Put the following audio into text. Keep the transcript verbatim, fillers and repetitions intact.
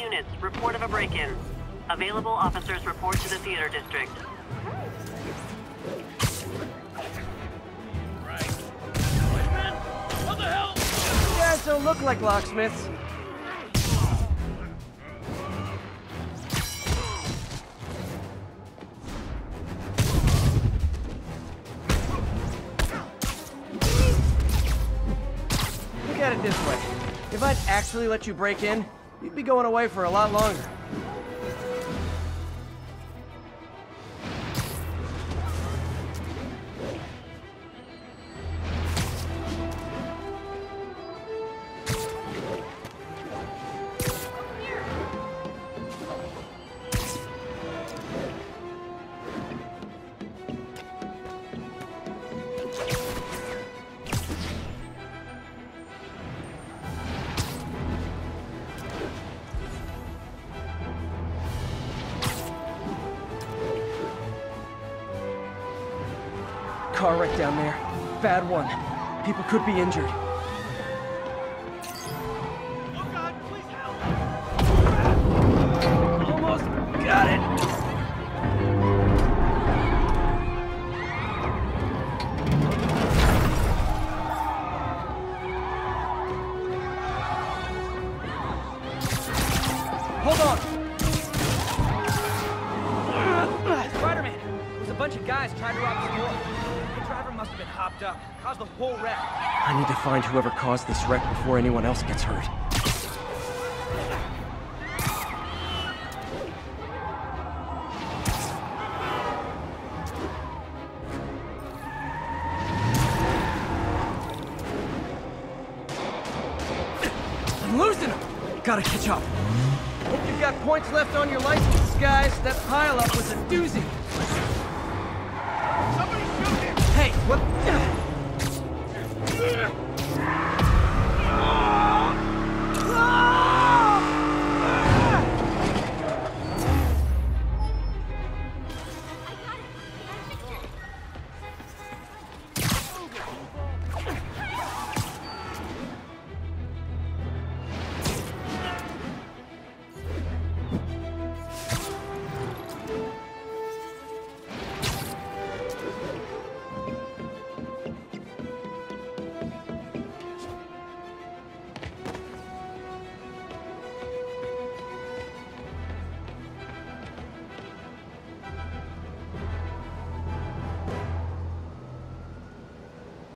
units, report of a break-in. Available officers report to the theater district. Right. Spider-Man? What the hell? You guys don't look like locksmiths. Look at it this way. If I'd actually let you break in, you'd be going away for a lot longer. Car wreck down there. Bad one. People could be injured. Oh God, please help! Almost got it! Hold on! Spider-Man! There's a bunch of guys trying to rob the store. Must have been hopped up, caused the whole wreck. I need to find whoever caused this wreck before anyone else gets hurt. I'm losing them! Gotta catch up. Hope you've got points left on your license, guys. That pile-up was a doozy.